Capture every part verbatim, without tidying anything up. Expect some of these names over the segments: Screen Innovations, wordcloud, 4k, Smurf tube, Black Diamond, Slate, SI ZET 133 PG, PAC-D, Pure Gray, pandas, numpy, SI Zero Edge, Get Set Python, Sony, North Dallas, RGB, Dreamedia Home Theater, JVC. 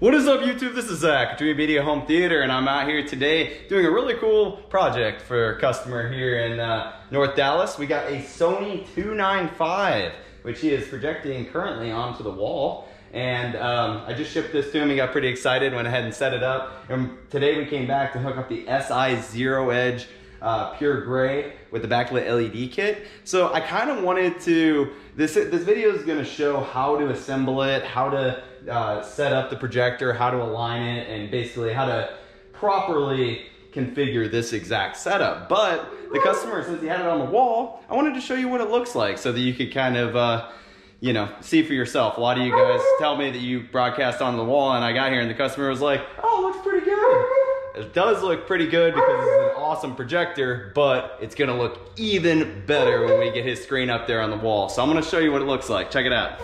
What is up, YouTube? This is Zach, Dreamedia Home Theater, and I'm out here today doing a really cool project for a customer here in uh, North Dallas. We got a Sony two ninety-five, which he is projecting currently onto the wall. And um, I just shipped this to him. He got pretty excited, went ahead and set it up. And today we came back to hook up the S I Zero Edge Uh, Pure Gray with the backlit L E D kit. So I kind of wanted to, this, this video is going to show how to assemble it, how to uh, set up the projector, how to align it, and basically how to properly configure this exact setup. But the customer, since he had it on the wall, I wanted to show you what it looks like so that you could kind of, uh, you know, see for yourself. A lot of you guys tell me that you broadcast on the wall, and I got here and the customer was like, oh, it looks pretty good. It does look pretty good because it's an awesome projector, but it's gonna look even better when we get his screen up there on the wall. So I'm gonna show you what it looks like. Check it out.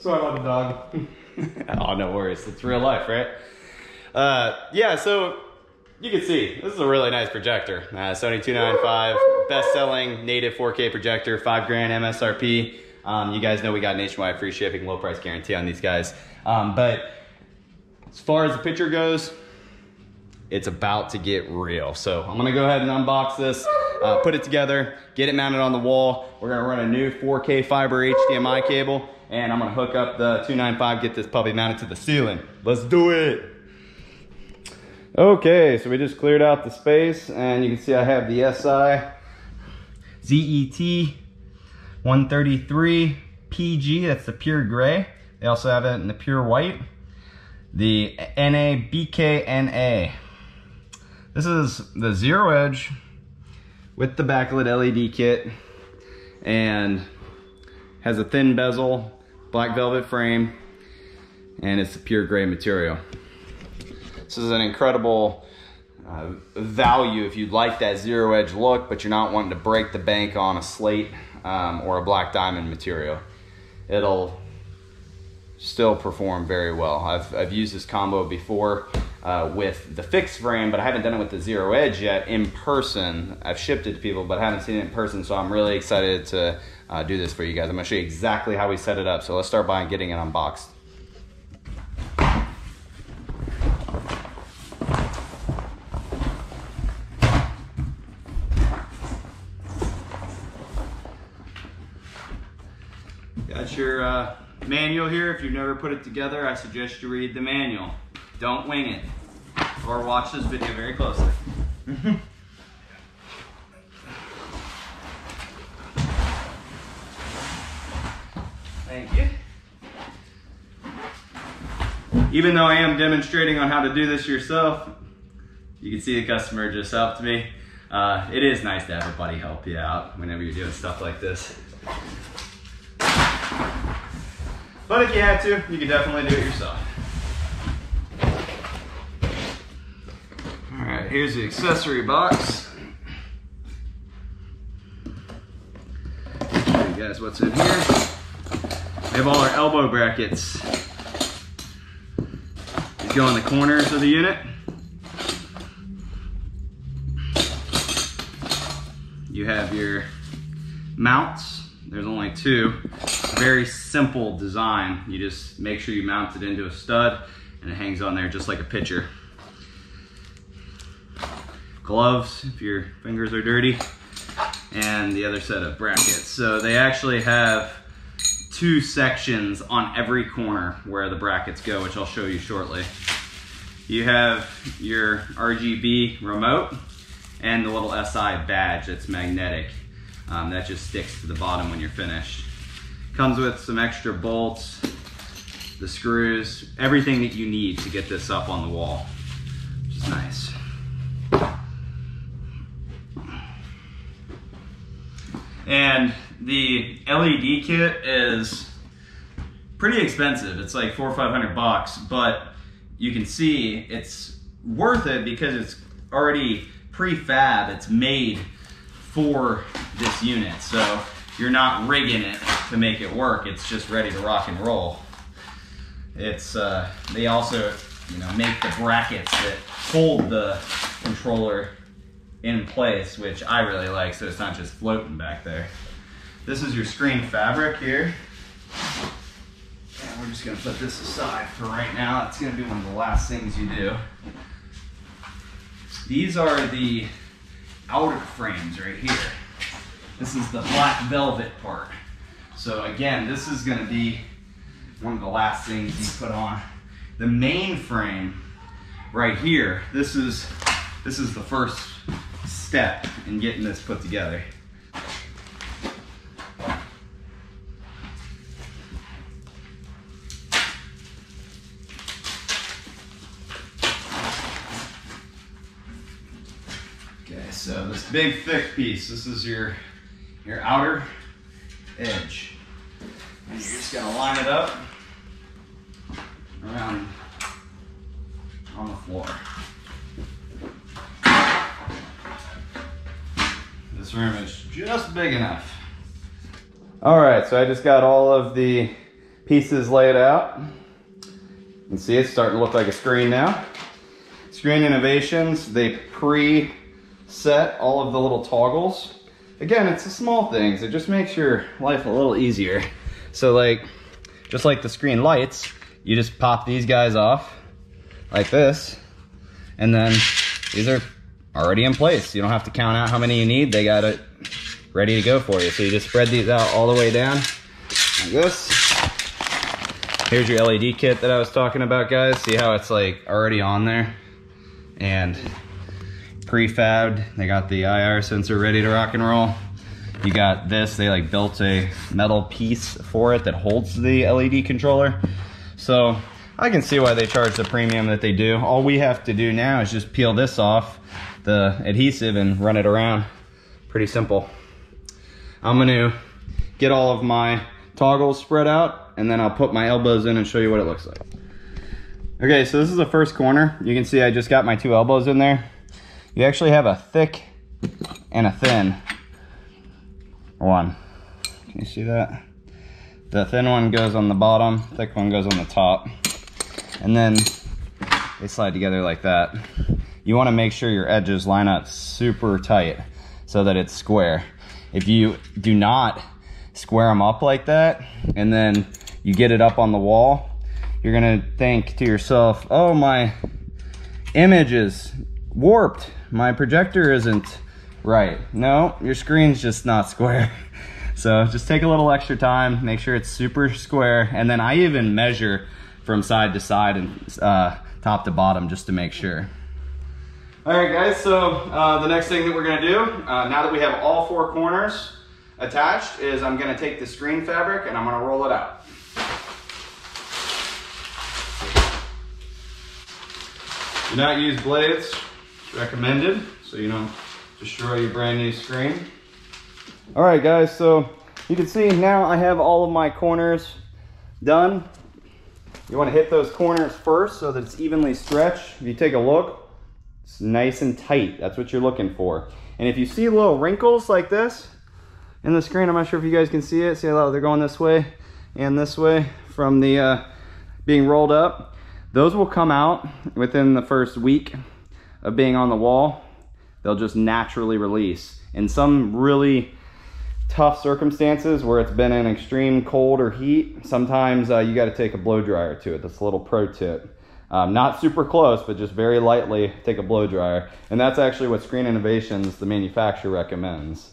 Sorry about the dog. Oh, no worries. It's real life, right? Uh, yeah, so you can see this is a really nice projector. Uh, Sony two ninety-five, best-selling native four K projector, five grand M S R P. Um, you guys know we got nationwide free shipping, low price guarantee on these guys. Um, but as far as the picture goes, it's about to get real. So I'm gonna go ahead and unbox this, uh, put it together, get it mounted on the wall. We're gonna run a new four K fiber H D M I cable, and I'm gonna hook up the two ninety-five, get this puppy mounted to the ceiling. Let's do it. Okay, so we just cleared out the space, and you can see I have the S I Z E T one thirty-three P G, that's the Pure Gray. They also have it in the Pure White, the N A B K N A. This is the Zero Edge with the backlit L E D kit, and has a thin bezel, black velvet frame, and it's a Pure Gray material. This is an incredible uh, value if you'd like that Zero Edge look, but you're not wanting to break the bank on a slate um, or a black diamond material. It'll still perform very well. I've, I've used this combo before uh, with the fixed frame, but I haven't done it with the Zero Edge yet in person. I've shipped it to people, but I haven't seen it in person, so I'm really excited to uh, do this for you guys. I'm gonna show you exactly how we set it up, so let's start by getting it unboxed. Got your uh, manual here. If you've never put it together, I suggest you read the manual. Don't wing it, or watch this video very closely. Thank you. Even though I am demonstrating on how to do this yourself, you can see the customer just helped me. Uh, it is nice to have a buddy help you out whenever you're doing stuff like this. But if you had to, you could definitely do it yourself. All right, here's the accessory box. Show you guys what's in here. We have all our elbow brackets. These go in the corners of the unit. You have your mounts. There's only two. Very simple design. You just make sure you mount it into a stud and it hangs on there just like a picture. Gloves, if your fingers are dirty, and the other set of brackets. So they actually have two sections on every corner where the brackets go, which I'll show you shortly. You have your R G B remote and the little S I badge that's magnetic. Um, that just sticks to the bottom when you're finished. Comes with some extra bolts, the screws, everything that you need to get this up on the wall, which is nice. And the L E D kit is pretty expensive. It's like four or five hundred bucks, but you can see it's worth it because it's already prefab, it's made for this unit. So you're not rigging it to make it work. It's just ready to rock and roll. It's, uh, they also, you know, make the brackets that hold the controller in place, which I really like, so it's not just floating back there. This is your screen fabric here. And we're just gonna put this aside for right now. It's gonna be one of the last things you do. These are the outer frames right here. This is the black velvet part. So again, this is gonna be one of the last things you put on. The main frame right here, this is, this is the first step in getting this put together. Okay, so this big thick piece, this is your, your outer edge. And you're just gonna line it up around on the floor. This room is just big enough. All right, so I just got all of the pieces laid out. You can see it's starting to look like a screen now. Screen Innovations, they pre-set all of the little toggles. Again, it's the small things. It just makes your life a little easier. So like, just like the screen lights, you just pop these guys off like this, and then these are already in place. You don't have to count out how many you need. They got it ready to go for you. So you just spread these out all the way down like this. Here's your L E D kit that I was talking about, guys. See how it's like already on there and prefabbed. They got the I R sensor ready to rock and roll. You got this, they like built a metal piece for it that holds the L E D controller. So I can see why they charge the premium that they do. All we have to do now is just peel this off, the adhesive, and run it around. Pretty simple. I'm gonna get all of my toggles spread out, and then I'll put my elbows in and show you what it looks like. Okay, so this is the first corner. You can see I just got my two elbows in there. You actually have a thick and a thin one. Can you see that? The thin one goes on the bottom, thick one goes on the top. And then they slide together like that. You want to make sure your edges line up super tight so that it's square. If you do not square them up like that, and then you get it up on the wall, you're going to think to yourself, oh, my image is warped. My projector isn't right. No, your screen's just not square. So just take a little extra time, make sure it's super square. And then I even measure from side to side and uh, top to bottom just to make sure. All right, guys, so uh, the next thing that we're gonna do, uh, now that we have all four corners attached, is I'm gonna take the screen fabric and I'm gonna roll it out. Do not use blades, it's recommended, so you don't destroy your brand new screen. All right, guys, so you can see now I have all of my corners done. You want to hit those corners first so that it's evenly stretched. If you take a look, it's nice and tight. That's what you're looking for. And if you see little wrinkles like this in the screen, I'm not sure if you guys can see it. See how they're going this way and this way from the uh, being rolled up. Those will come out within the first week of being on the wall. They'll just naturally release. In some really tough circumstances where it's been in extreme cold or heat, sometimes uh, you got to take a blow dryer to it. That's a little pro tip. Um, not super close, but just very lightly take a blow dryer. And that's actually what Screen Innovations, the manufacturer, recommends.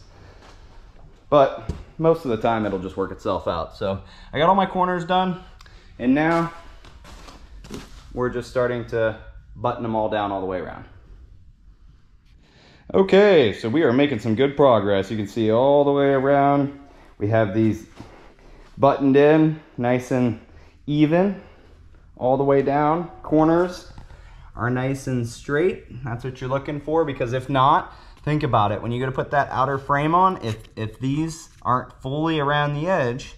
But most of the time it'll just work itself out. So I got all my corners done, and now we're just starting to button them all down all the way around. Okay, so we are making some good progress. You can see all the way around. We have these buttoned in, nice and even, all the way down. Corners are nice and straight. That's what you're looking for, because if not, think about it. When you go to put that outer frame on, if, if these aren't fully around the edge,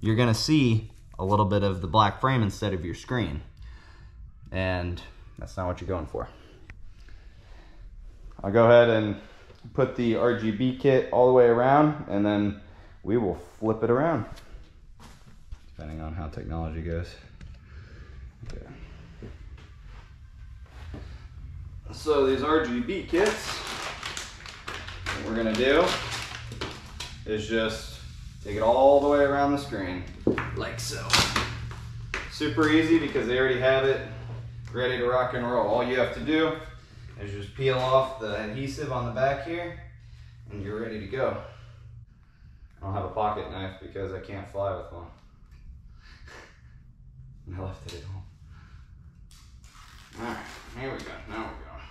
you're gonna see a little bit of the black frame instead of your screen. And that's not what you're going for. I'll go ahead and put the R G B kit all the way around, and then we will flip it around, depending on how technology goes. Okay. So these R G B kits, what we're gonna do is just take it all the way around the screen, like so. Super easy because they already have it ready to rock and roll. All you have to do is just peel off the adhesive on the back here and you're ready to go. I don't have a pocket knife because I can't fly with one. And I left it at home. All right, here we go, now we're going.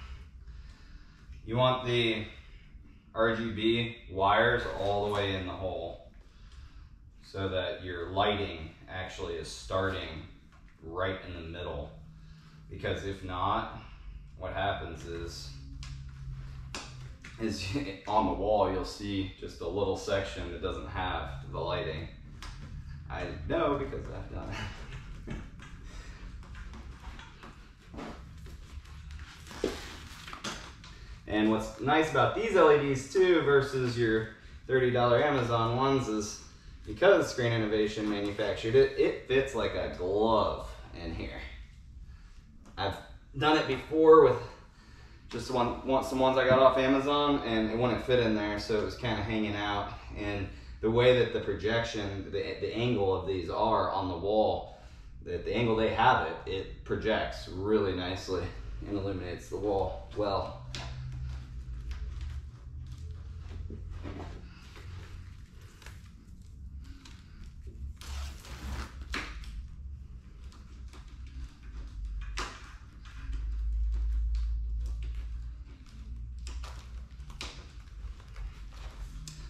You want the R G B wires all the way in the hole so that your lighting actually is starting right in the middle. Because if not, what happens is, is on the wall, you'll see just a little section that doesn't have the lighting. I know because I've done it. And what's nice about these L E Ds too versus your thirty dollar Amazon ones is because Screen Innovation manufactured it, it fits like a glove in here. I've done it before with just one, one, some ones I got off Amazon, and it wouldn't fit in there, so it was kind of hanging out. And the way that the projection, the, the angle of these are on the wall, the, the angle they have it, it projects really nicely and illuminates the wall well.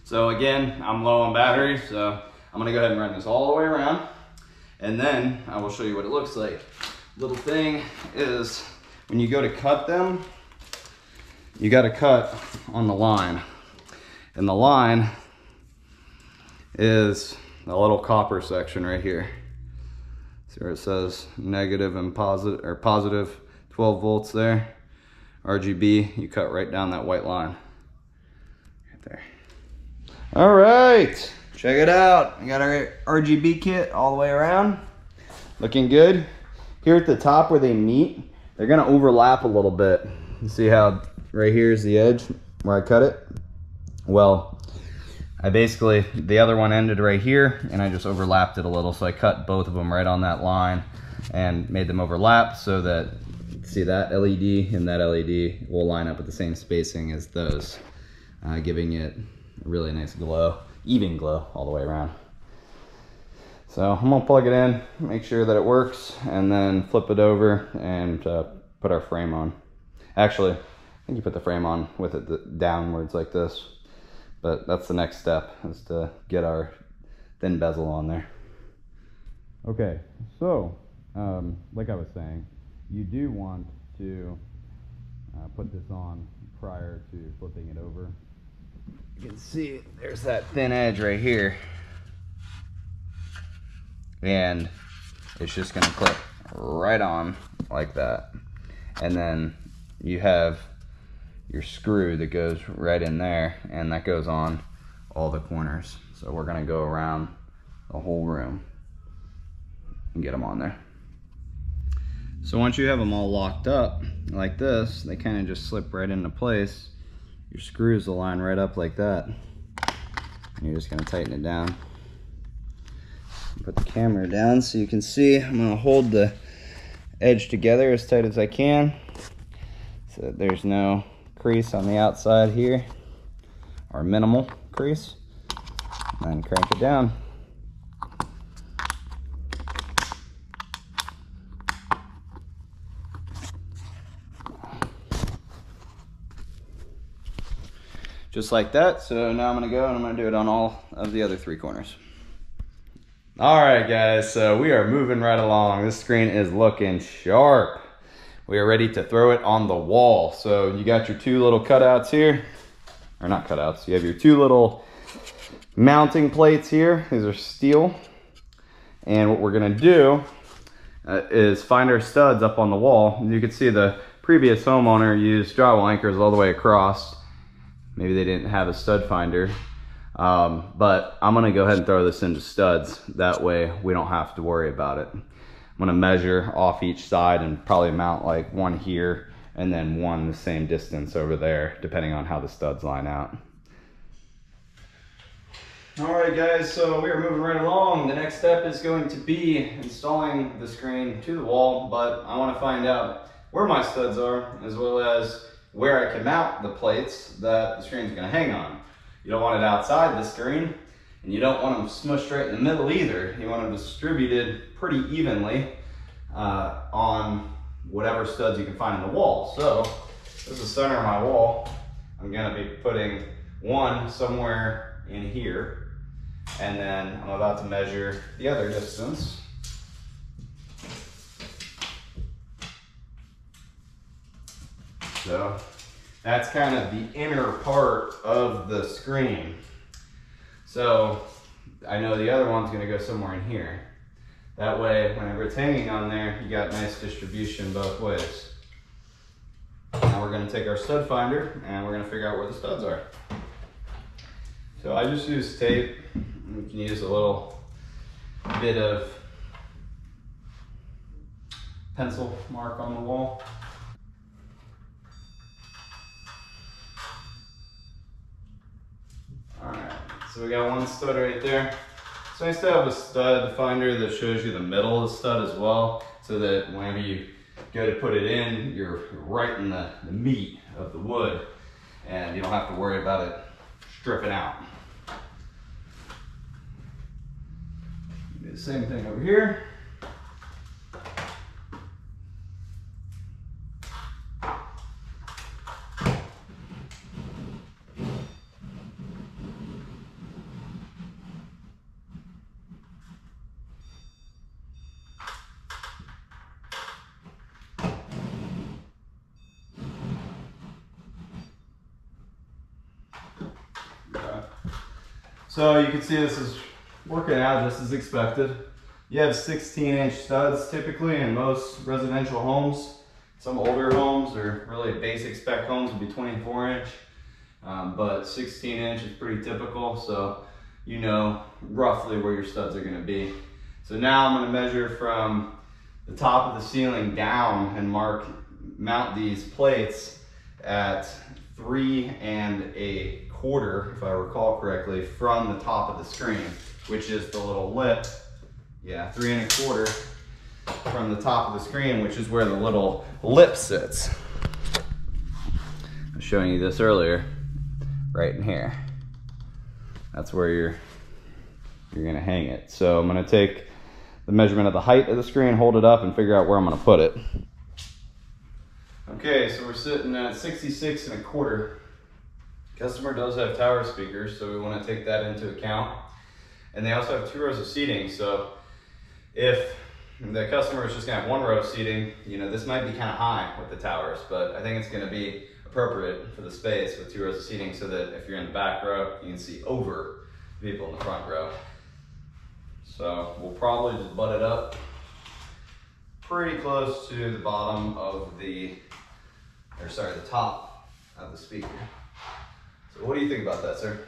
So again, I'm low on battery, so I'm gonna go ahead and run this all the way around, and then I will show you what it looks like. Little thing is, when you go to cut them, you gotta cut on the line. And the line is a little copper section right here. See where it says negative and positive, or positive twelve volts there. R G B, you cut right down that white line, right there. All right, check it out. I got our R G B kit all the way around. Looking good. Here at the top where they meet, they're gonna overlap a little bit. You see how right here is the edge where I cut it? Well, I basically, the other one ended right here and I just overlapped it a little. So I cut both of them right on that line and made them overlap so that, see that L E D and that L E D will line up at the same spacing as those, uh, giving it really nice glow, even glow all the way around. So I'm gonna plug it in, make sure that it works, and then flip it over and uh, put our frame on. Actually, I think you put the frame on with it downwards like this, but that's the next step, is to get our thin bezel on there. Okay, so um, like I was saying, you do want to uh, put this on prior to flipping it over. You can see there's that thin edge right here, and it's just going to clip right on like that, and then you have your screw that goes right in there, and that goes on all the corners. So we're going to go around the whole room and get them on there. So once you have them all locked up like this, they kind of just slip right into place. Your screws will line right up like that. And you're just gonna tighten it down. Put the camera down so you can see. I'm gonna hold the edge together as tight as I can so that there's no crease on the outside here, or minimal crease. And then crank it down. Just like that. So now I'm gonna go and I'm gonna do it on all of the other three corners. All right, guys, so we are moving right along. This screen is looking sharp. We are ready to throw it on the wall. So you got your two little cutouts here, or not cutouts, you have your two little mounting plates here. These are steel. And what we're gonna do uh, is find our studs up on the wall. You can see the previous homeowner used drywall anchors all the way across. Maybe they didn't have a stud finder, um, but I'm gonna go ahead and throw this into studs. That way we don't have to worry about it. I'm gonna measure off each side and probably mount like one here and then one the same distance over there, depending on how the studs line out. All right guys, so we are moving right along. The next step is going to be installing the screen to the wall, but I wanna find out where my studs are, as well as where I can mount the plates that the screen's gonna hang on. You don't want it outside the screen, and you don't want them smushed right in the middle either. You want them distributed pretty evenly uh, on whatever studs you can find in the wall. So this is the center of my wall. I'm gonna be putting one somewhere in here, and then I'm about to measure the other distance. So that's kind of the inner part of the screen. So I know the other one's gonna go somewhere in here. That way, whenever it's hanging on there, you got nice distribution both ways. Now we're gonna take our stud finder and we're gonna figure out where the studs are. So I just use tape. You can use a little bit of pencil mark on the wall. So we got one stud right there. It's nice to have a stud finder that shows you the middle of the stud as well, so that whenever you go to put it in, you're right in the, the meat of the wood and you don't have to worry about it stripping out. Do the same thing over here. So you can see this is working out just as expected. You have sixteen inch studs typically in most residential homes. Some older homes or really basic spec homes would be twenty-four inch, um, but sixteen inch is pretty typical. So you know roughly where your studs are gonna be. So now I'm gonna measure from the top of the ceiling down and mark, mount these plates at three and a quarter, if I recall correctly, from the top of the screen, which is the little lip. Yeah, three and a quarter from the top of the screen, which is where the little lip sits. I was showing you this earlier, right in here. That's where you're you're gonna hang it. So I'm gonna take the measurement of the height of the screen, hold it up, and figure out where I'm gonna put it. Okay, so we're sitting at sixty-six and a quarter. Customer does have tower speakers, so we want to take that into account. And they also have two rows of seating, so if the customer is just going to have one row of seating, you know, this might be kind of high with the towers, but I think it's going to be appropriate for the space with two rows of seating, so that if you're in the back row, you can see over the people in the front row. So we'll probably just butt it up pretty close to the bottom of the, or sorry, the top of the speaker. So what do you think about that, sir?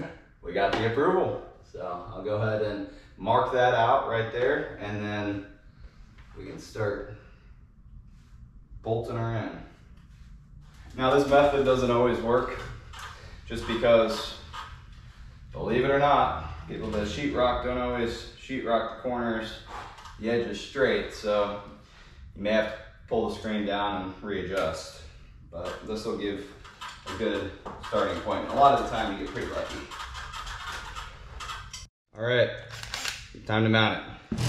Yeah. We got the approval. So I'll go ahead and mark that out right there, and then we can start bolting her in. Now this method doesn't always work, just because, believe it or not, people that sheetrock don't always sheetrock the corners, the edges straight. So you may have to pull the screen down and readjust, but this will give a good starting point. A lot of the time you get pretty lucky. All right, time to mount it.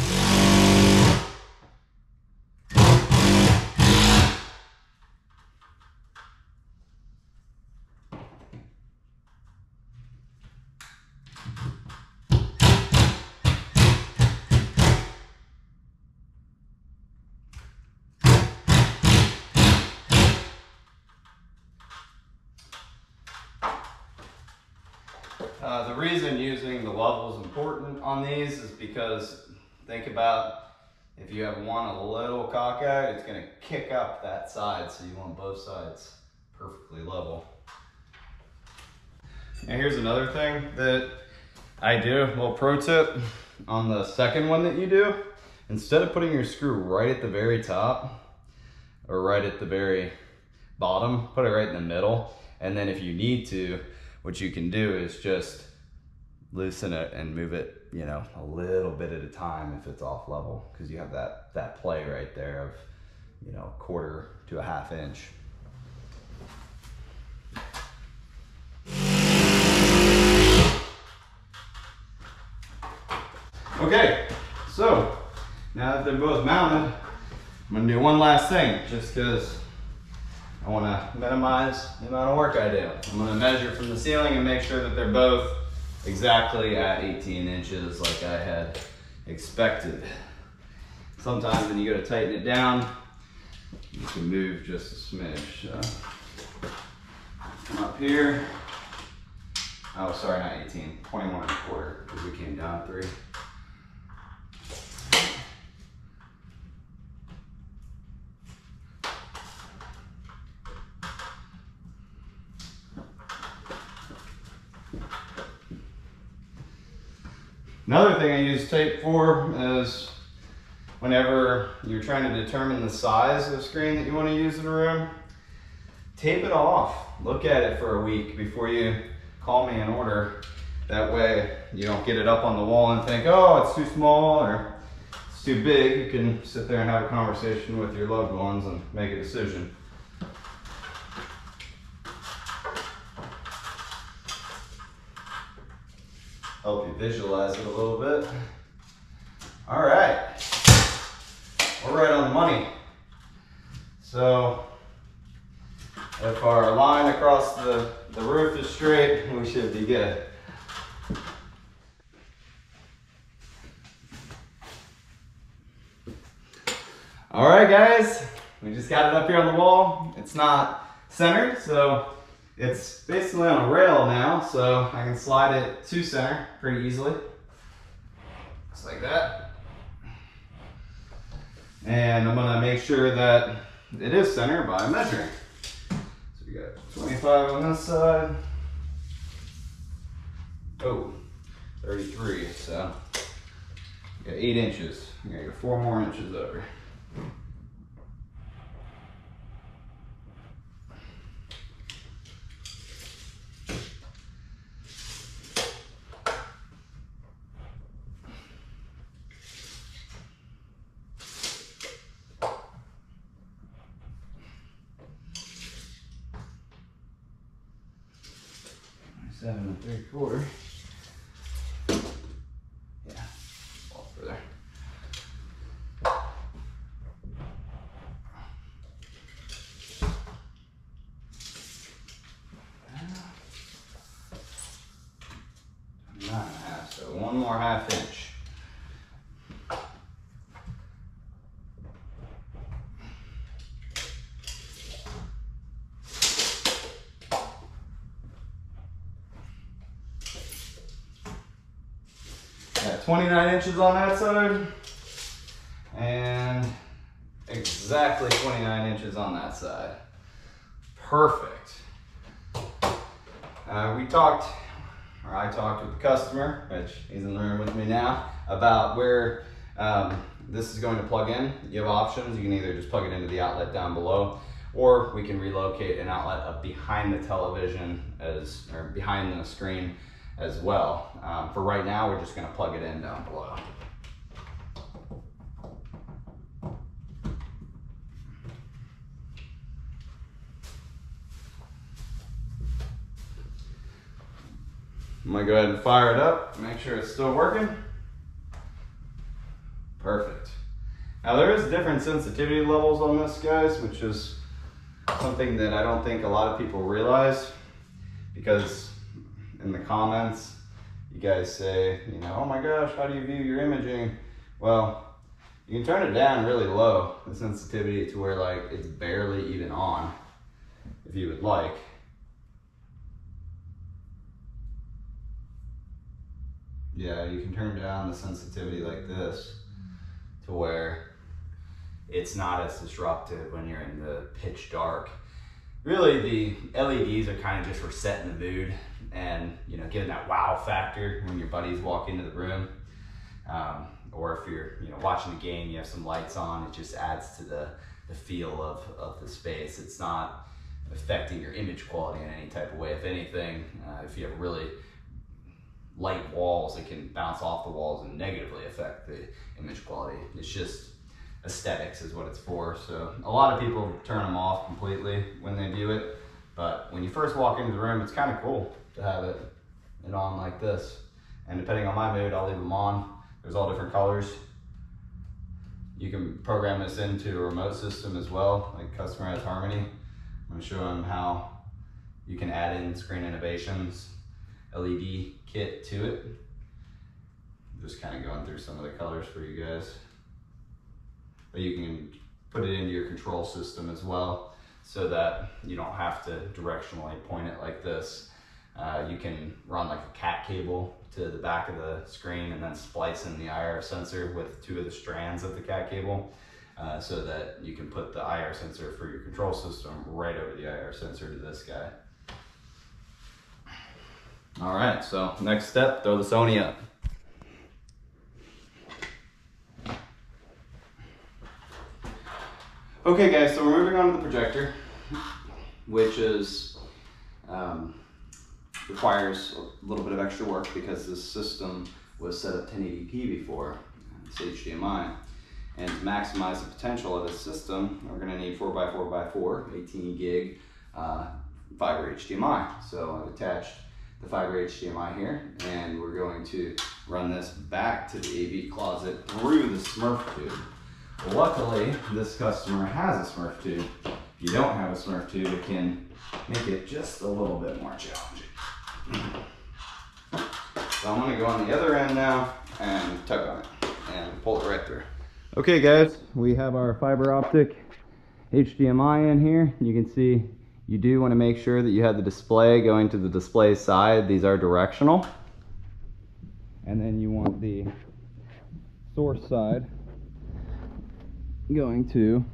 Uh, the reason using the level is important on these is because, think about If you have one a little cockeyed, it's going to kick up that side, so you want both sides perfectly level. Now here's another thing that I do, a little pro tip on the second one that you do. Instead of putting your screw right at the very top or right at the very bottom, put it right in the middle. And then if you need to, what you can do is just loosen it and move it, you know, a little bit at a time if it's off level, because you have that, that play right there of, you know, a quarter to a half inch. Okay, so now that they're both mounted, I'm gonna do one last thing just because I wanna minimize the amount of work I do. I'm gonna measure from the ceiling and make sure that they're both exactly at eighteen inches like I had expected. Sometimes when you go to tighten it down, you can move just a smidge. So come up here. Oh, sorry, not eighteen, twenty-one and a quarter, because we came down three. Another thing I use tape for is whenever you're trying to determine the size of the screen that you want to use in a room, tape it off. Look at it for a week before you call me an order. That way you don't get it up on the wall and think, oh, it's too small or it's too big. You can sit there and have a conversation with your loved ones and make a decision. Help you visualize it a little bit. All right, we're right on the money. So if our line across the, the roof is straight, we should be good. All right, guys, we just got it up here on the wall. It's not centered, so it's basically on a rail now, so I can slide it to center pretty easily. Just like that. And I'm gonna make sure that it is center by measuring. So we got twenty-five on this side. Oh, thirty-three, so we got eight inches. We gotta go four more inches over. seven and three quarter. Yeah, all over there. nine and a half, so one more half inch. twenty-nine inches on that side and exactly twenty-nine inches on that side. Perfect. Uh, we talked, or I talked with the customer, which he's in the room with me now, about where um, this is going to plug in. You have options. You can either just plug it into the outlet down below, or we can relocate an outlet up behind the television as, or behind the screen as well. Um, for right now, we're just gonna plug it in down below. I'm gonna go ahead and fire it up, make sure it's still working. Perfect. Now there is different sensitivity levels on this, guys, which is something that I don't think a lot of people realize, because in the comments, you guys say, you know, oh my gosh, how do you view your imaging? Well, you can turn it down really low, the sensitivity, to where like it's barely even on, if you would like. Yeah, you can turn down the sensitivity like this to where it's not as disruptive when you're in the pitch dark. Really, the L E Ds are kind of just for setting the mood and, you know, giving that wow factor when your buddies walk into the room. Um, or if you're, you know, watching the game, you have some lights on, it just adds to the, the feel of, of the space. It's not affecting your image quality in any type of way. If anything, uh, if you have really light walls, it can bounce off the walls and negatively affect the image quality. It's just aesthetics is what it's for. So a lot of people turn them off completely when they view it, but when you first walk into the room, it's kind of cool to have it, it on like this. And depending on my mood, I'll leave them on. There's all different colors. You can program this into a remote system as well, like Customer Edge Harmony. I'm going to show them how you can add in Screen Innovations L E D kit to it. I'm just kind of going through some of the colors for you guys. But you can put it into your control system as well, so that you don't have to directionally point it like this. Uh, you can run like a cat cable to the back of the screen and then splice in the I R sensor with two of the strands of the cat cable, uh, so that you can put the I R sensor for your control system right over the I R sensor to this guy. All right, so next step, throw the Sony up. Okay guys, so we're moving on to the projector, which is um, requires a little bit of extra work because this system was set up ten eighty p before, it's H D M I. And to maximize the potential of this system, we're gonna need four by four by four, eighteen gig uh, fiber H D M I. So I've attached the fiber H D M I here, and we're going to run this back to the A V closet through the Smurf tube. Luckily, this customer has a Smurf tube. If you don't have a Smurf tube, it can make it just a little bit more challenging. So I'm gonna go on the other end now and tug on it and pull it right through. Okay guys, we have our fiber optic H D M I in here. You can see you do wanna make sure that you have the display going to the display side. These are directional. And then you want the source side going to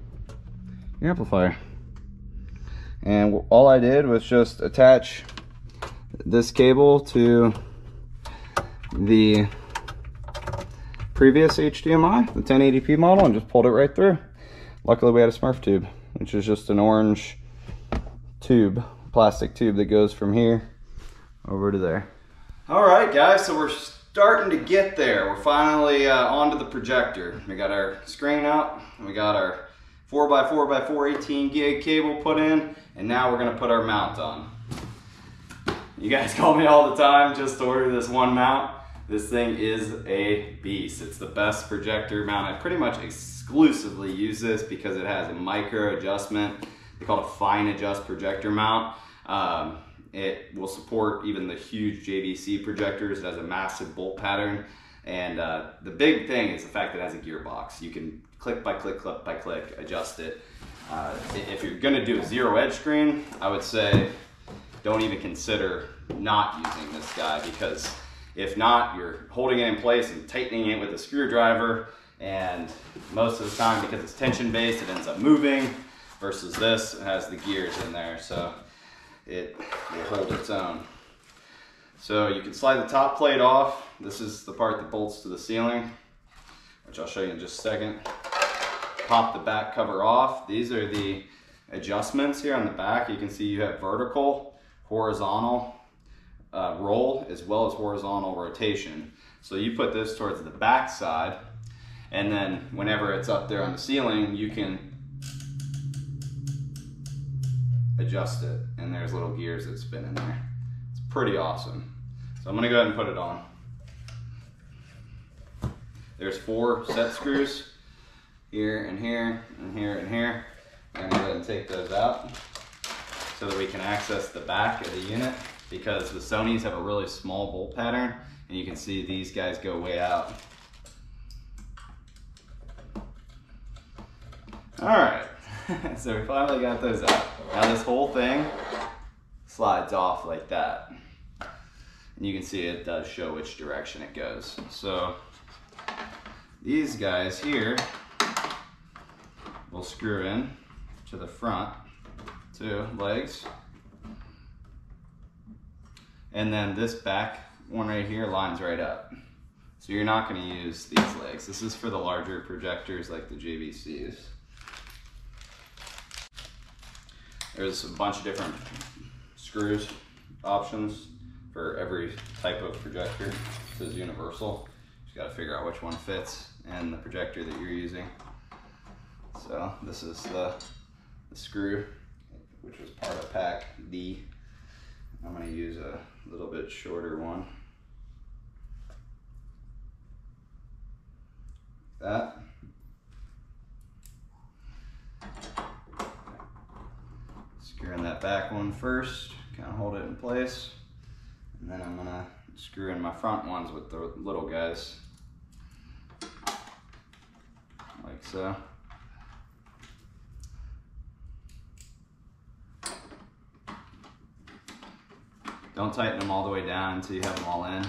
your amplifier. And all I did was just attach this cable to the previous H D M I, the ten eighty p model, and just pulled it right through. Luckily we had a Smurf tube, which is just an orange tube, plastic tube that goes from here over to there. All right guys, so we're starting to get there. We're finally uh, onto the projector. We got our screen out, and we got our four by four by four eighteen gig cable put in, and now we're gonna put our mount on. You guys call me all the time just to order this one mount. This thing is a beast. It's the best projector mount. I pretty much exclusively use this because it has a micro adjustment. They call it a fine adjust projector mount. Um, It will support even the huge J V C projectors. It has a massive bolt pattern. And uh, the big thing is the fact that it has a gearbox. You can click by click, click by click, adjust it. Uh, if you're gonna do a zero edge screen, I would say don't even consider not using this guy, because if not, you're holding it in place and tightening it with a screwdriver. And most of the time, because it's tension based, it ends up moving, versus this, it has the gears in there. So it will hold its own. So you can slide the top plate off. This is the part that bolts to the ceiling, which I'll show you in just a second. Pop the back cover off. These are the adjustments here on the back. You can see you have vertical, horizontal uh, roll, as well as horizontal rotation. So you put this towards the back side, and then whenever it's up there on the ceiling, you can adjust it, and there's little gears that spin in there. It's pretty awesome. So I'm gonna go ahead and put it on. There's four set screws here and here and here and here. I'm gonna go ahead and take those out so that we can access the back of the unit, because the Sonys have a really small bolt pattern, and you can see these guys go way out. All right. So we finally got those out. Now this whole thing slides off like that. And you can see it does show which direction it goes. So These guys here will screw in to the front two legs. And then this back one right here lines right up. So you're not going to use these legs. This is for the larger projectors like the J V Cs. There's a bunch of different screws options for every type of projector. This is universal. You just got to figure out which one fits and the projector that you're using. So this is the, the screw, which was part of pack D. I'm going to use a little bit shorter one. That. Screwing that back one first, kind of hold it in place, and then I'm gonna screw in my front ones with the little guys, like so. Don't tighten them all the way down until you have them all in.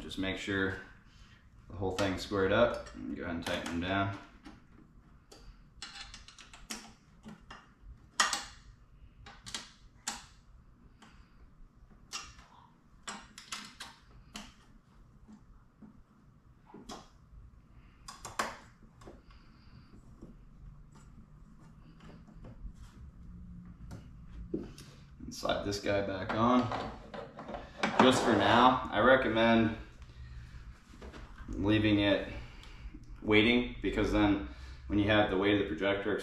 Just make sure the whole thing's squared up and go ahead and tighten them down. And slide this guy back on. Just for now, I recommend leaving it waiting, because then when you have the weight of the projector,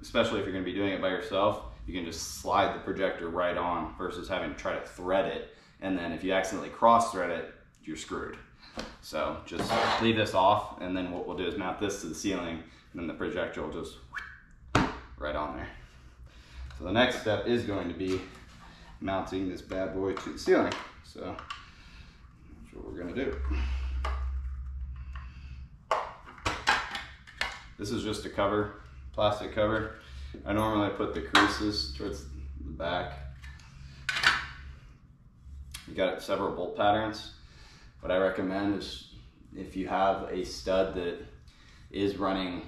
especially if you're going to be doing it by yourself, you can just slide the projector right on versus having to try to thread it, and then if you accidentally cross thread it, you're screwed. So just leave this off, and then what we'll do is mount this to the ceiling, and then the projector will just right on there. So the next step is going to be mounting this bad boy to the ceiling. So that's what we're going to do. This is just a cover, plastic cover. I normally put the creases towards the back. You got several bolt patterns. What I recommend is if you have a stud that is running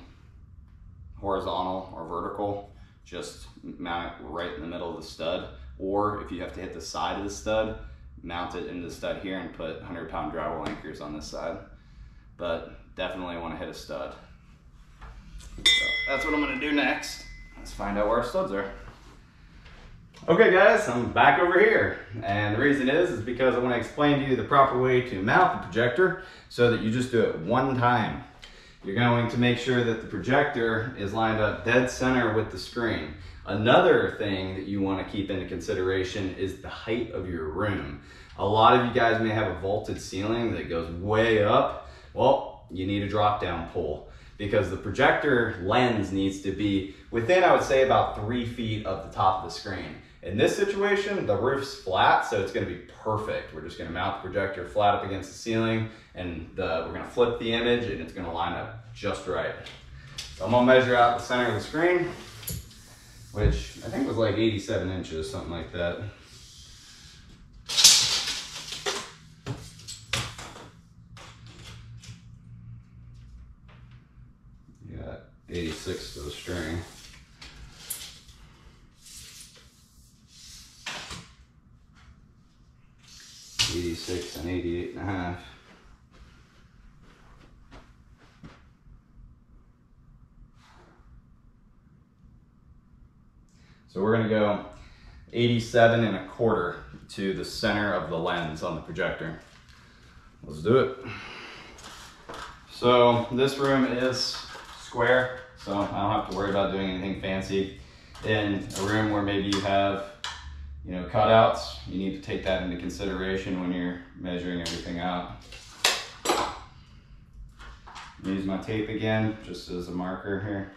horizontal or vertical, just mount it right in the middle of the stud. Or if you have to hit the side of the stud, mount it into the stud here and put one hundred pound drywall anchors on this side. But definitely want to hit a stud. So that's what I'm going to do next. Let's find out where our studs are. Okay guys, I'm back over here, and the reason is is because I want to explain to you the proper way to mount the projector so that you just do it one time. You're going to make sure that the projector is lined up dead center with the screen. Another thing that you want to keep into consideration is the height of your room. A lot of you guys may have a vaulted ceiling that goes way up. Well, you need a drop down pull, because the projector lens needs to be within, I would say, about three feet of the top of the screen. In this situation, the roof's flat, so it's gonna be perfect. We're just gonna mount the projector flat up against the ceiling, and the, we're gonna flip the image, and it's gonna line up just right. So I'm gonna measure out the center of the screen, which I think was like eighty-seven inches, something like that. eighty-six to the string. eighty-six and eighty-eight and a half. So we're gonna go eighty-seven and a quarter to the center of the lens on the projector. Let's do it. So this room is square, so I don't have to worry about doing anything fancy. In a room where maybe you have, you know, cutouts, you need to take that into consideration when you're measuring everything out. I'm gonna use my tape again, just as a marker here.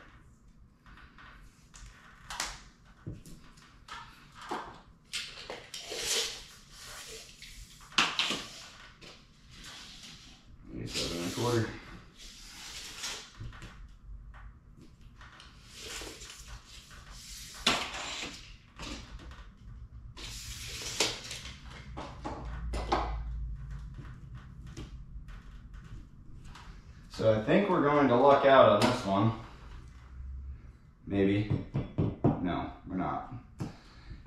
eighty-seven and a quarter. So I think we're going to luck out on this one. Maybe. No, we're not.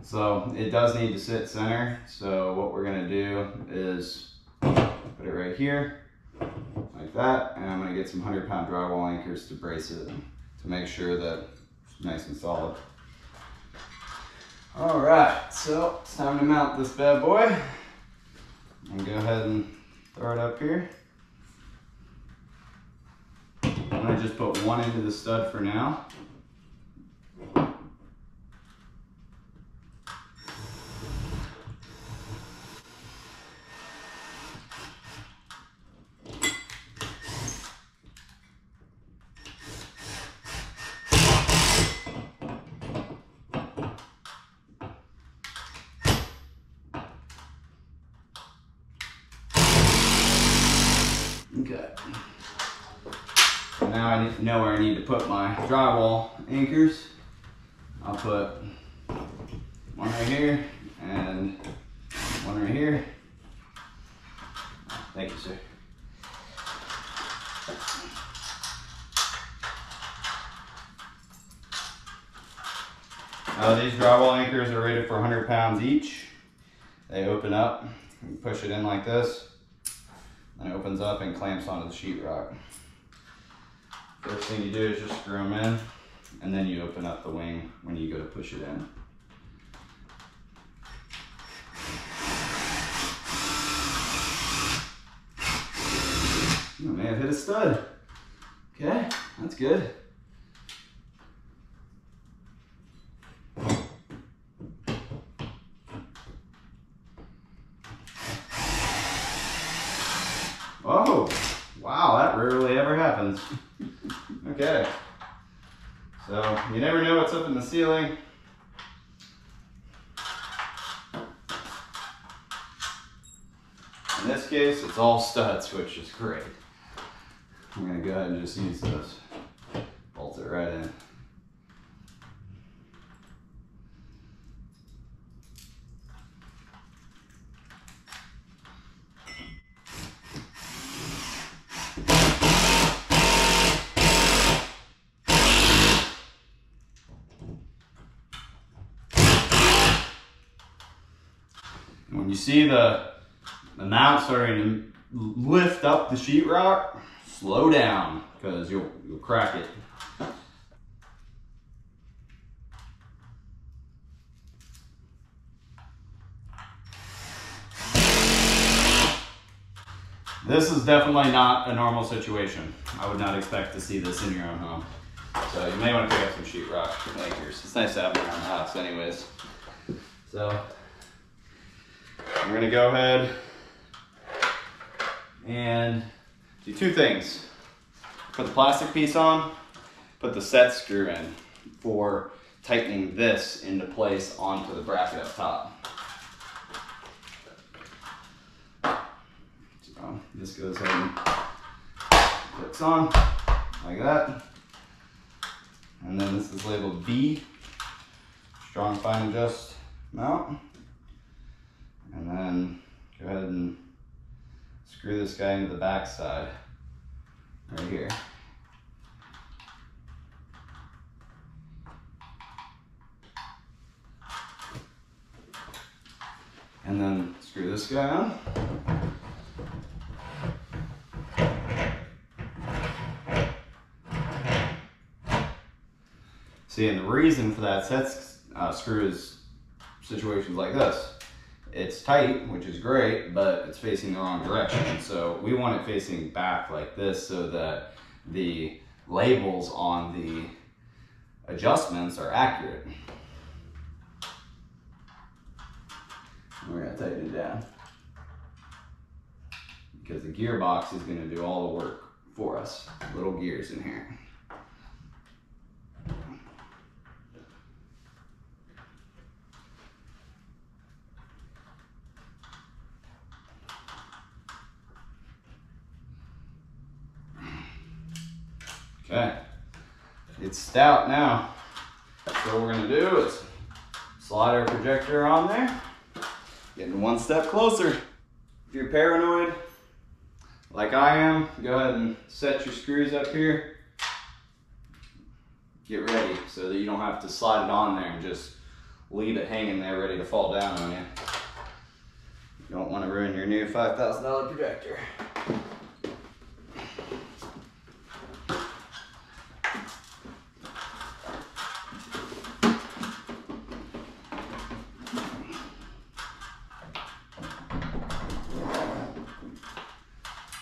So it does need to sit center. So what we're gonna do is put it right here, like that, and I'm gonna get some one hundred pound drywall anchors to brace it to make sure that it's nice and solid. All right, so it's time to mount this bad boy. I'm gonna go ahead and throw it up here. I'm gonna just put one into the stud for now. Now I know where I need to put my drywall anchors. I'll put one right here and one right here. Thank you, sir. Now these drywall anchors are rated for one hundred pounds each. They open up, you push it in like this, and it opens up and clamps onto the sheetrock. First thing you do is just screw them in, and then you open up the wing when you go to push it in. I may have hit a stud. Okay, that's good. Oh, wow, that rarely ever happens. Okay, so you never know what's up in the ceiling. In this case, it's all studs, which is great. I'm gonna go ahead and just use this. Bolt it right in. See the, the mount starting to lift up the sheetrock, slow down because you'll, you'll crack it. This is definitely not a normal situation. I would not expect to see this in your own home. So you may want to pick up some sheetrock makers. It's nice to have them around the house anyways. So. I'm going to go ahead and do two things. Put the plastic piece on, put the set screw in for tightening this into place onto the bracket up top. So this goes ahead and clicks on like that. And then this is labeled B, strong, fine, adjust mount. And then go ahead and screw this guy into the back side right here. And then screw this guy on. See, and the reason for that set uh, screw is situations like this. It's tight, which is great, but it's facing the wrong direction. So we want it facing back like this so that the labels on the adjustments are accurate. We're gonna tighten it down because the gearbox is gonna do all the work for us. Little gears in here. Okay, it's stout now. So what we're gonna do is slide our projector on there, getting one step closer. If you're paranoid, like I am, go ahead and set your screws up here. Get ready so that you don't have to slide it on there and just leave it hanging there ready to fall down on you. You don't want to ruin your new five thousand dollar projector.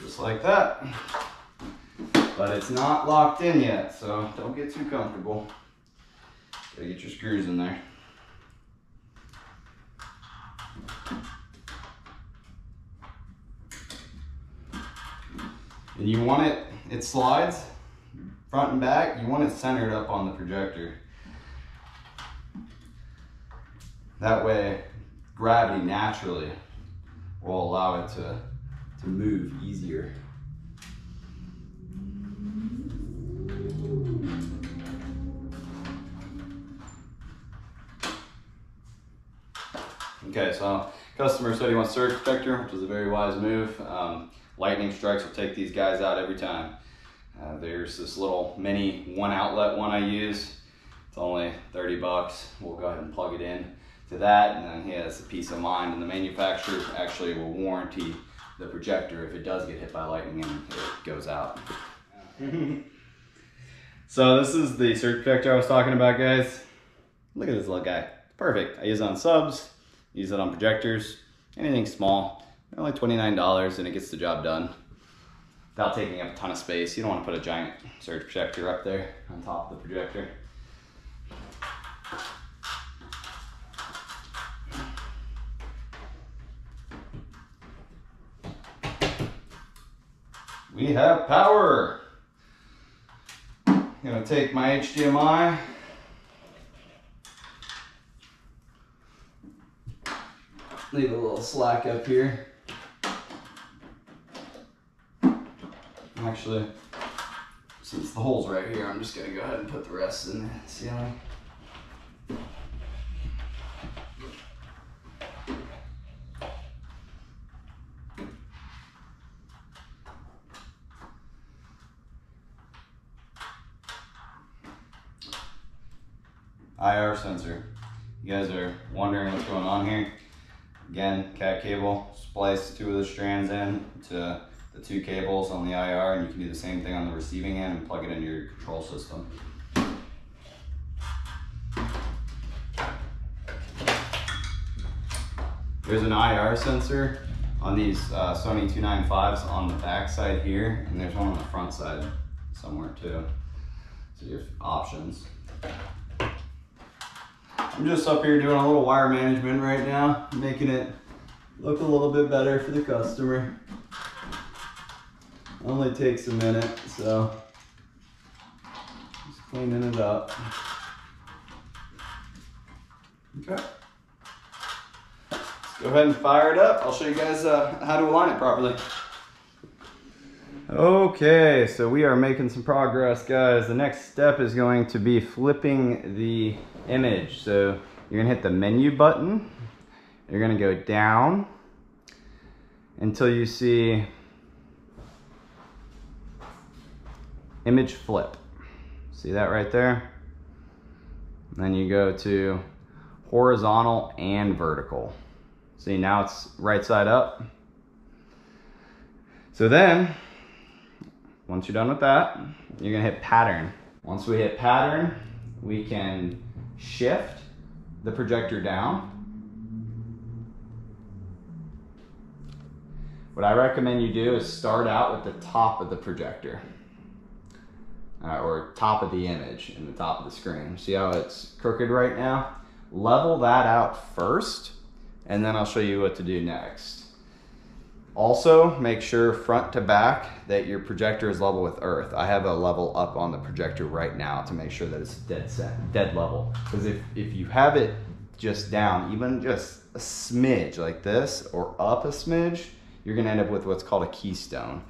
Just like that. But it's not locked in yet, so don't get too comfortable. Gotta get your screws in there. And you want it, it slides front and back, you want it centered up on the projector. That way, gravity naturally will allow it to, to move easier. Okay, so customer said he wants surge protector, which is a very wise move. Um, lightning strikes will take these guys out every time. Uh, there's this little mini one outlet one I use. It's only thirty bucks. We'll go ahead and plug it in to that, and then he has a peace of mind. And the manufacturer actually will warranty the projector if it does get hit by lightning and it goes out. So this is the surge protector I was talking about, guys. Look at this little guy. Perfect. I use it on subs. Use it on projectors, anything small. They're only twenty-nine dollars and it gets the job done without taking up a ton of space. You don't want to put a giant surge protector up there on top of the projector. We have power. I'm gonna take my H D M I. Leave a little slack up here. Actually, since the hole's right here, I'm just gonna go ahead and put the rest in the ceiling. I R sensor. You guys are wondering what's going on here. Again, cat cable, splice two of the strands in to the two cables on the I R, and you can do the same thing on the receiving end and plug it into your control system. There's an I R sensor on these uh, Sony two ninety-fives on the back side here, and there's one on the front side somewhere too. So you have options. I'm just up here doing a little wire management right now, making it look a little bit better for the customer. It only takes a minute, so just cleaning it up. Okay. Let's go ahead and fire it up. I'll show you guys uh, how to align it properly. Okay, so we are making some progress, guys. The next step is going to be flipping the image. So you're gonna hit the menu button. You're gonna go down until you see image flip. See that right there? And then you go to horizontal and vertical. See, now it's right side up. So then, once you're done with that, you're gonna hit pattern. Once we hit pattern, we can shift the projector down. What I recommend you do is start out with the top of the projector, uh, or top of the image in the top of the screen. See how it's crooked right now? Level that out first, and then I'll show you what to do next. Also, make sure front to back that your projector is level with earth. I have a level up on the projector right now to make sure that it's dead set, dead level. Because if, if you have it just down, even just a smidge like this or up a smidge, you're gonna end up with what's called a keystone.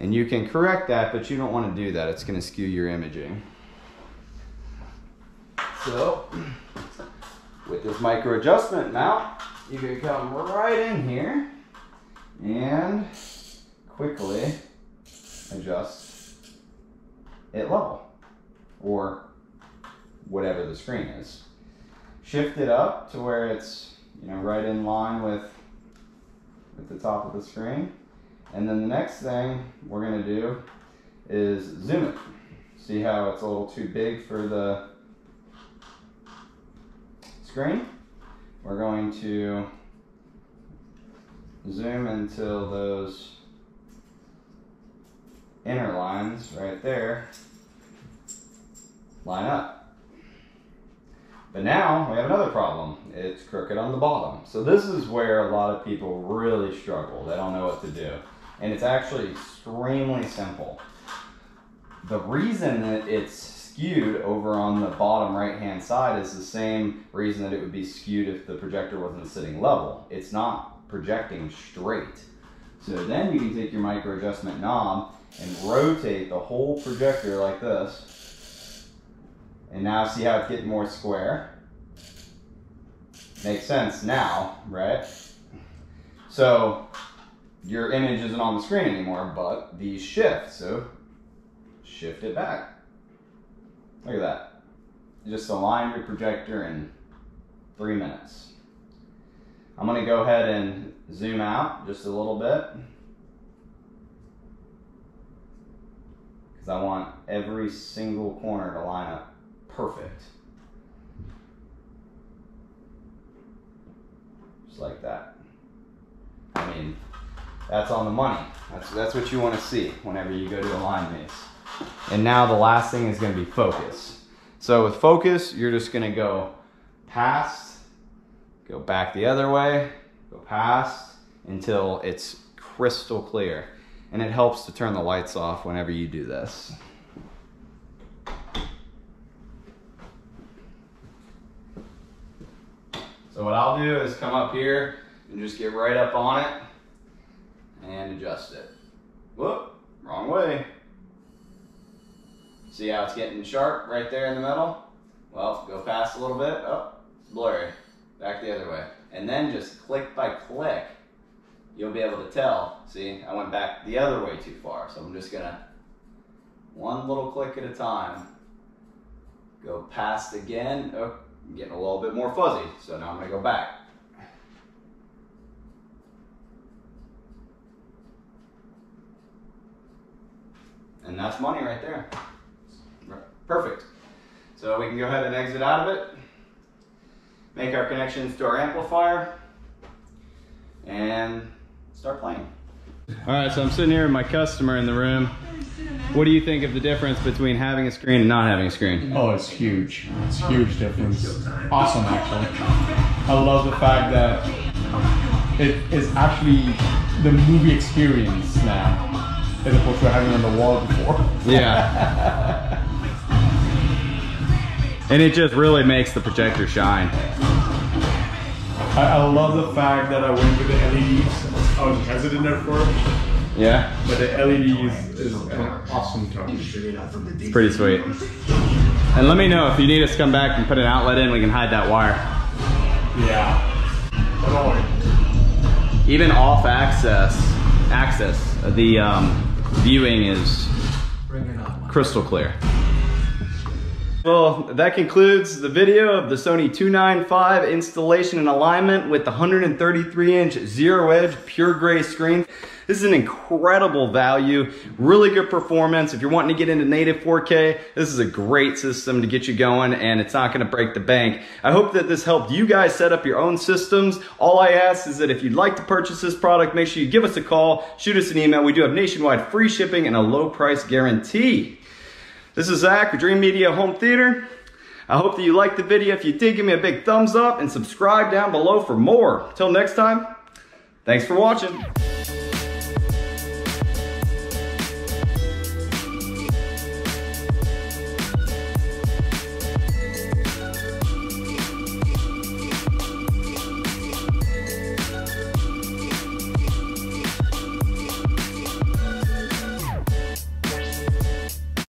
And you can correct that, but you don't wanna do that. It's gonna skew your imaging. So, with this micro adjustment mount, you can come right in here and quickly screen is. Shift it up to where it's, you know, right in line with, with the top of the screen. And then the next thing we're going to do is zoom it. See how it's a little too big for the screen? We're going to zoom until those inner lines right there line up. But now we have another problem. It's crooked on the bottom. So this is where a lot of people really struggle. They don't know what to do. And it's actually extremely simple. The reason that it's skewed over on the bottom right hand side is the same reason that it would be skewed if the projector wasn't sitting level. It's not projecting straight. So then you can take your micro adjustment knob and rotate the whole projector like this. And now see how it's getting more square? Makes sense now, right? So your image isn't on the screen anymore, but these shift. So shift it back. Look at that. You just align your projector in three minutes. I'm going to go ahead and zoom out just a little bit, because I want every single corner to line up perfect. Just like that. I mean, that's on the money. That's, that's what you want to see whenever you go to align these. And now the last thing is going to be focus. So with focus, you're just going to go past, go back the other way, go past until it's crystal clear. And it helps to turn the lights off whenever you do this. So what I'll do is come up here and just get right up on it and adjust it. Whoop, wrong way. See how it's getting sharp right there in the middle? Well, go past a little bit. Oh, it's blurry. Back the other way. And then just click by click, you'll be able to tell. See, I went back the other way too far. So I'm just gonna, one little click at a time, go past again. Oh, I'm getting a little bit more fuzzy. So now I'm gonna go back. And that's money right there. Perfect. So we can go ahead and exit out of it, make our connections to our amplifier, and start playing. All right, so I'm sitting here with my customer in the room. What do you think of the difference between having a screen and not having a screen? Oh, it's huge. It's a huge difference. Awesome, actually. I love the fact that it is actually the movie experience now, as opposed to having it on the wall before. Yeah. And it just really makes the projector shine. I, I love the fact that I went with the L E Ds. I was hesitant at first. Yeah. But the L E Ds is an awesome touch. It's pretty sweet. And let me know if you need us to come back and put an outlet in, we can hide that wire. Yeah. Even off access, access, the um, viewing is crystal clear. Well, that concludes the video of the Sony two ninety-five installation and alignment with the one thirty-three inch Zero Edge Pure Gray screen. This is an incredible value, really good performance. If you're wanting to get into native four K, this is a great system to get you going, and it's not going to break the bank. I hope that this helped you guys set up your own systems. All I ask is that if you'd like to purchase this product, make sure you give us a call, shoot us an email. We do have nationwide free shipping and a low price guarantee. This is Zach with Dreamedia Home Theater. I hope that you liked the video. If you did, give me a big thumbs up and subscribe down below for more. Till next time, thanks for watching.